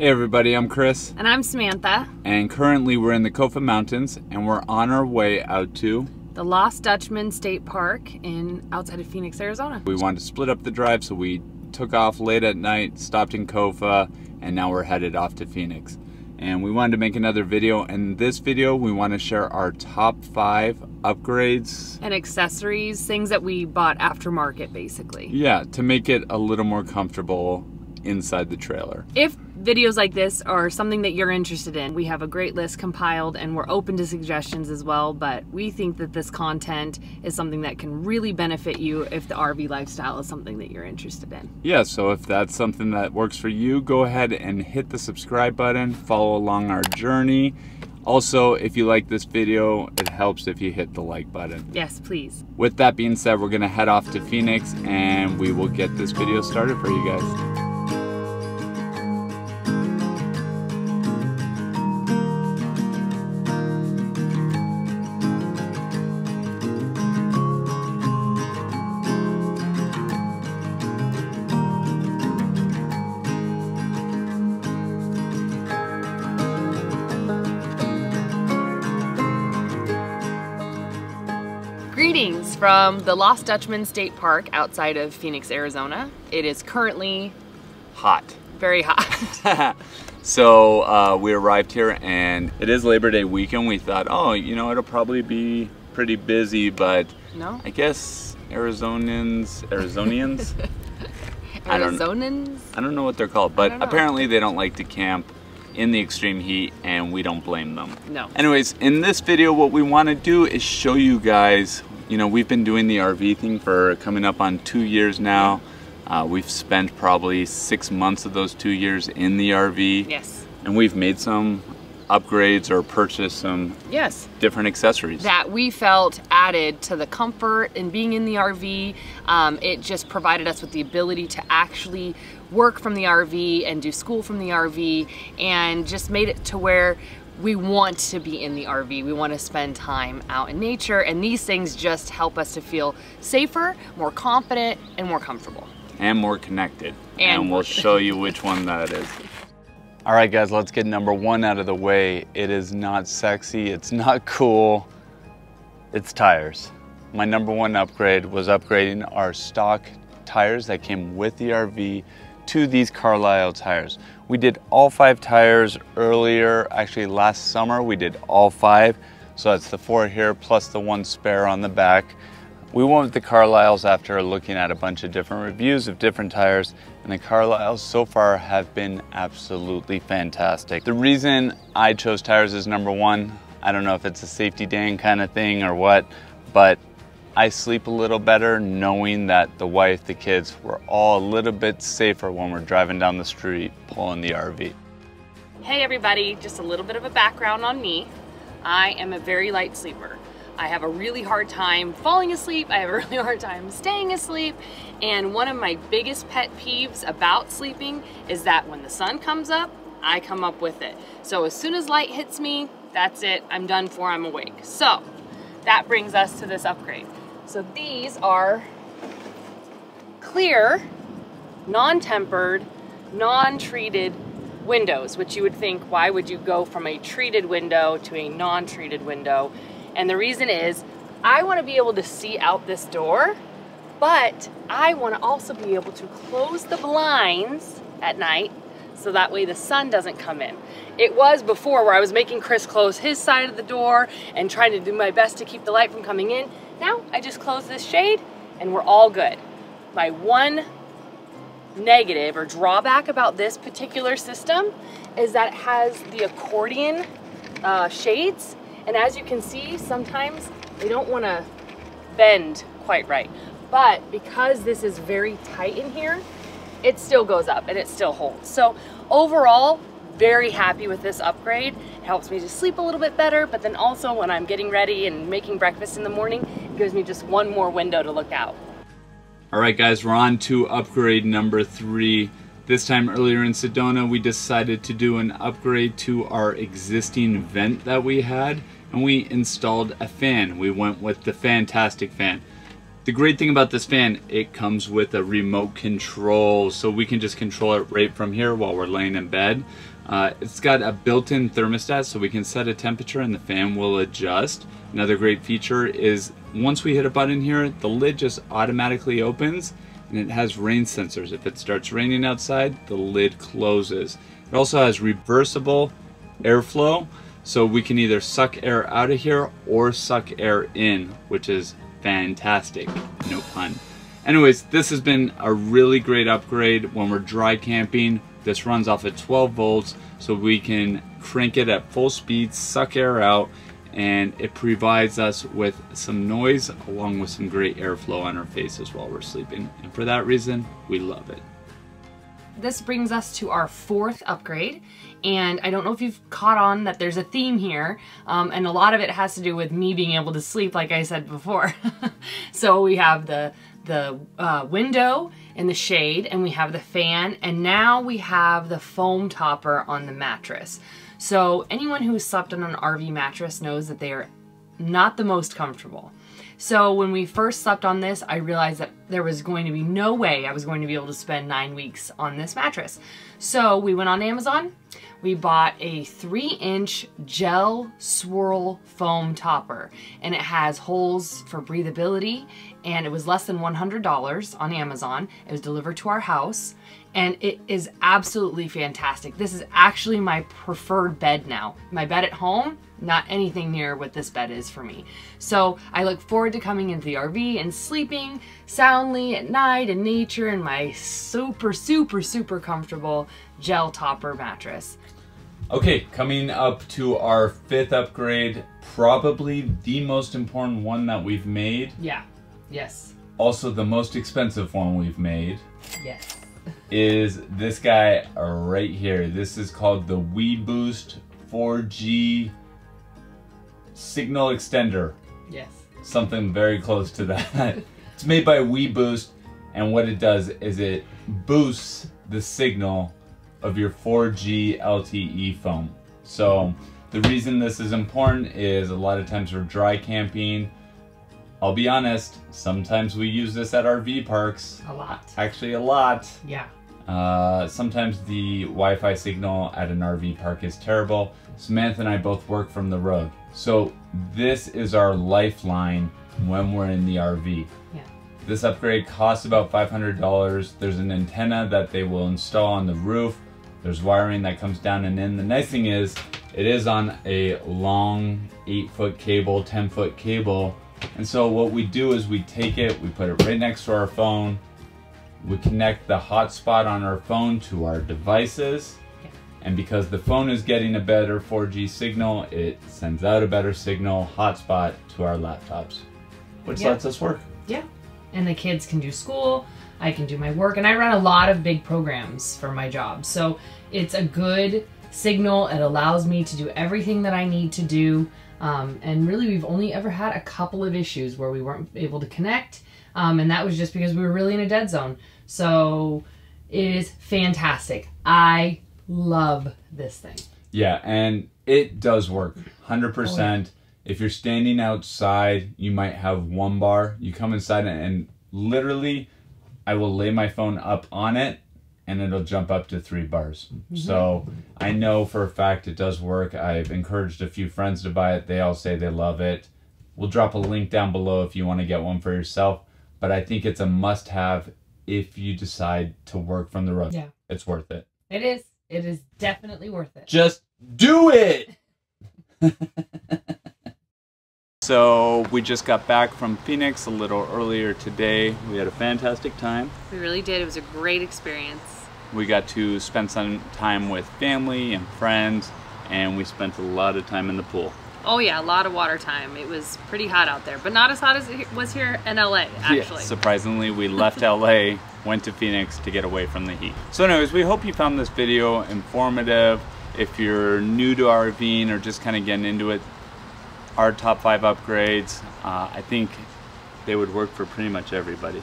Hey everybody, I'm Chris. And I'm Samantha. And currently we're in the Kofa Mountains and we're on our way out to the Lost Dutchman State Park outside of Phoenix, Arizona. We wanted to split up the drive, so we took off late at night, stopped in Kofa, and now we're headed off to Phoenix. And we wanted to make another video. In this video, we want to share our top 5 upgrades and accessories, things that we bought aftermarket basically. Yeah, to make it a little more comfortable inside the trailer. If videos like this are something that you're interested in, we have a great list compiled and we're open to suggestions as well, but we think that this content is something that can really benefit you if the RV lifestyle is something that you're interested in. Yeah, so if that's something that works for you, go ahead and hit the subscribe button, follow along our journey. Also, if you like this video, it helps if you hit the like button. Yes, please. With that being said, we're gonna head off to Phoenix and we will get this video started for you guys. Greetings from the Lost Dutchman State Park outside of Phoenix, Arizona. It is currently hot. Very hot. So we arrived here and it is Labor Day weekend. We thought, oh, you know, it'll probably be pretty busy, but no. I guess Arizonians? I don't know what they're called, but apparently they don't like to camp in the extreme heat, and we don't blame them. No. Anyways, in this video, what we want to do is show you guys, you know, we've been doing the RV thing for coming up on 2 years now. We've spent probably 6 months of those 2 years in the RV. Yes. And we've made some upgrades or purchased some different accessories that we felt added to the comfort and being in the RV. It just provided us with the ability to actually work from the RV and do school from the RV, and just made it to where we want to be in the RV. We want to spend time out in nature, and these things just help us to feel safer, more confident, and more comfortable. And more connected. And we'll show you which one that is. All right guys, let's get number one out of the way. It is not sexy, it's not cool, it's tires. My number one upgrade was upgrading our stock tires that came with the RV to these Carlisle tires. We did all 5 tires earlier, actually last summer we did all 5. So that's the 4 here plus the 1 spare on the back. We went with the Carlisles after looking at a bunch of different reviews of different tires, and the Carlisles so far have been absolutely fantastic. The reason I chose tires is number one, I don't know if it's a safety dang kind of thing or what, but I sleep a little better knowing that the wife, the kids, we're all a little bit safer when we're driving down the street pulling the RV. Hey everybody, just a little bit of a background on me. I am a very light sleeper. I have a really hard time falling asleep, I have a really hard time staying asleep, and one of my biggest pet peeves about sleeping is that when the sun comes up, I come up with it. So as soon as light hits me, that's it, I'm done for, I'm awake. So that brings us to this upgrade. So these are clear, non-tempered, non-treated windows, which you would think, why would you go from a treated window to a non-treated window? And the reason is, I want to be able to see out this door, but I want to also be able to close the blinds at night so that way the sun doesn't come in. It was before where I was making Chris close his side of the door and trying to do my best to keep the light from coming in. Now I just close this shade and we're all good. My one negative or drawback about this particular system is that it has the accordion shades. And as you can see, sometimes they don't want to bend quite right. But because this is very tight in here, it still goes up and it still holds. So overall, very happy with this upgrade. It helps me to sleep a little bit better, but then also when I'm getting ready and making breakfast in the morning, it gives me just one more window to look out. All right guys, we're on to upgrade number 3. This time earlier in Sedona, we decided to do an upgrade to our existing vent that we had, and we installed a fan. We went with the Fantastic Fan. The The great thing about this fan, it comes with a remote control, so we can just control it right from here while we're laying in bed. It's got a built-in thermostat, so we can set a temperature and the fan will adjust. Another great feature is once we hit a button here, the lid just automatically opens, and it has rain sensors. If it starts raining outside, the lid closes. It also has reversible airflow, so we can either suck air out of here or suck air in, which is fantastic, no pun. Anyways, this has been a really great upgrade when we're dry camping. This runs off at 12 volts, so we can crank it at full speed, suck air out, and it provides us with some noise along with some great airflow on our faces while we're sleeping. And for that reason, we love it. This brings us to our fourth upgrade, and I don't know if you've caught on that there's a theme here, and a lot of it has to do with me being able to sleep, like I said before. So we have the window and the shade, and we have the fan, and now we have the foam topper on the mattress. So anyone who has slept on an RV mattress knows that they are not the most comfortable. So when we first slept on this, I realized that there was going to be no way I was going to be able to spend 9 weeks on this mattress. So we went on Amazon, we bought a 3-inch gel swirl foam topper, and it has holes for breathability, and it was less than $100 on Amazon. It was delivered to our house, and it is absolutely fantastic. This is actually my preferred bed now. My bed at home, not anything near what this bed is for me. So I look forward to coming into the RV and sleeping soundly at night in nature in my super, super, super comfortable gel topper mattress. Okay, coming up to our fifth upgrade, probably the most important one that we've made. Yeah, yes. Also the most expensive one we've made. Yes. Is this guy right here. This is called the WeBoost 4G Signal Extender. Yes. Something very close to that. It's made by WeBoost, and what it does is it boosts the signal of your 4G LTE phone. So the reason this is important is a lot of times we're dry camping. I'll be honest, sometimes we use this at RV parks. A lot. Actually a lot. Yeah. Sometimes the Wi-Fi signal at an RV park is terrible. Samantha and I both work from the road. So this is our lifeline when we're in the RV. Yeah. This upgrade costs about $500. There's an antenna that they will install on the roof. There's wiring that comes down and in. The nice thing is, it is on a long 8-foot cable, 10-foot cable. And so what we do is we take it, we put it right next to our phone, we connect the hotspot on our phone to our devices, and because the phone is getting a better 4G signal, it sends out a better signal hotspot to our laptops, which lets us work. Yeah, and the kids can do school, I can do my work, and I run a lot of big programs for my job, so it's a good signal. It allows me to do everything that I need to do. And really, we've only ever had a couple of issues where we weren't able to connect, and that was just because we were really in a dead zone. So it is fantastic. I love this thing. Yeah, and it does work, 100%. Oh, yeah. If you're standing outside, you might have one bar. You come inside, and literally, I will lay my phone up on it, and it'll jump up to 3 bars. Mm-hmm. So I know for a fact it does work. I've encouraged a few friends to buy it. They all say they love it. We'll drop a link down below if you want to get one for yourself, but I think it's a must-have if you decide to work from the road. Yeah. It's worth it. It is. It is definitely worth it. Just do it! So we just got back from Phoenix a little earlier today. We had a fantastic time. We really did. It was a great experience. We got to spend some time with family and friends, and we spent a lot of time in the pool. Oh yeah, a lot of water time. It was pretty hot out there, but not as hot as it was here in LA, actually. Yeah, surprisingly, we left LA, went to Phoenix to get away from the heat. So anyways, we hope you found this video informative. If you're new to RVing or just kind of getting into it, our top 5 upgrades, I think they would work for pretty much everybody.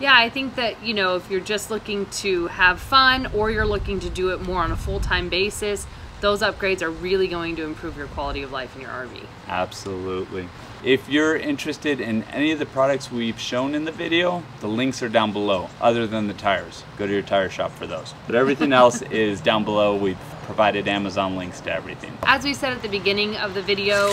Yeah, I think that, you know, if you're just looking to have fun or you're looking to do it more on a full-time basis, those upgrades are really going to improve your quality of life in your RV. Absolutely. If you're interested in any of the products we've shown in the video, the links are down below, other than the tires. Go to your tire shop for those. But everything else is down below. We've provided Amazon links to everything. As we said at the beginning of the video,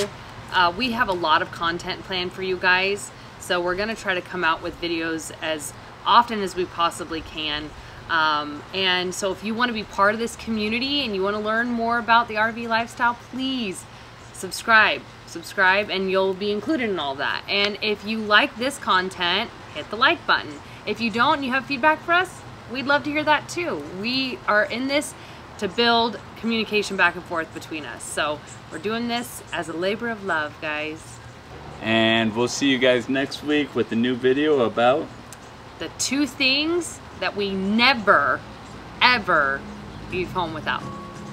we have a lot of content planned for you guys. So we're gonna try to come out with videos as often as we possibly can. And so if you wanna be part of this community and you wanna learn more about the RV lifestyle, please subscribe, and you'll be included in all that. And if you like this content, hit the like button. If you don't and you have feedback for us, we'd love to hear that too. We are in this to build communication back and forth between us. So we're doing this as a labor of love, guys. And we'll see you guys next week with a new video about the 2 things that we never, ever leave home without.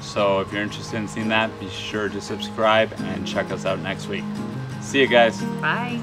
So if you're interested in seeing that, be sure to subscribe and check us out next week. See you guys. Bye.